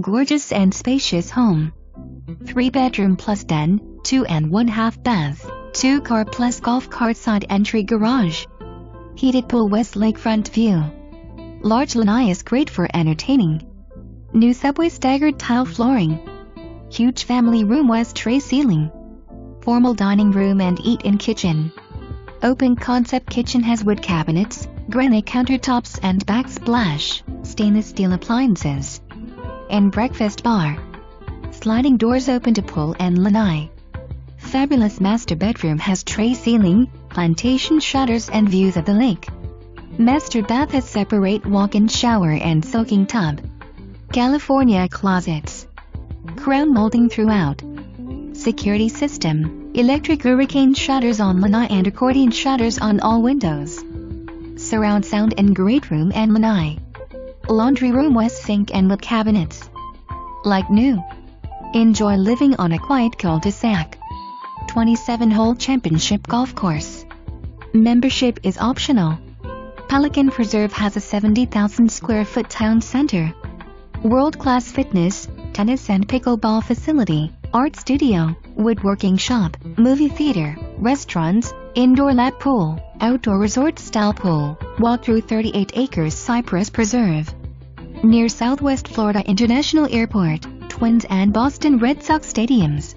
Gorgeous and spacious home. 3-bedroom plus den, 2.5 bath, 2-car plus golf cart side entry garage. Heated pool with lakefront view. Large lanai is great for entertaining. New subway staggered tile flooring. Huge family room with tray ceiling. Formal dining room and eat-in kitchen. Open concept kitchen has wood cabinets, granite countertops and backsplash, stainless steel appliances, and breakfast bar. Sliding doors open to pool and lanai. Fabulous master bedroom has tray ceiling, plantation shutters and views of the lake. Master bath has separate walk-in shower and soaking tub. California closets. Crown molding throughout. Security system, electric hurricane shutters on lanai and accordion shutters on all windows. Surround sound in great room and lanai. Laundry room with sink and with cabinets. Like new. Enjoy living on a quiet cul-de-sac. 27-hole championship golf course. Membership is optional. Pelican Preserve has a 70,000 square foot town center. World-class fitness, tennis and pickleball facility, art studio, woodworking shop, movie theater, restaurants, indoor lap pool, outdoor resort-style pool. Walk through 38 acres Cypress Preserve. Near Southwest Florida International Airport, Twins and Boston Red Sox stadiums.